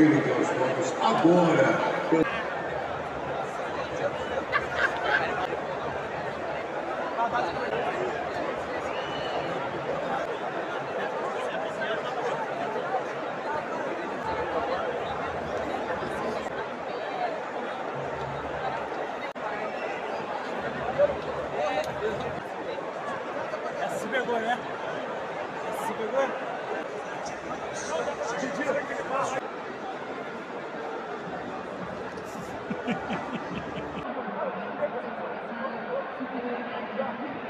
Ele aos pontos agora. Thank you.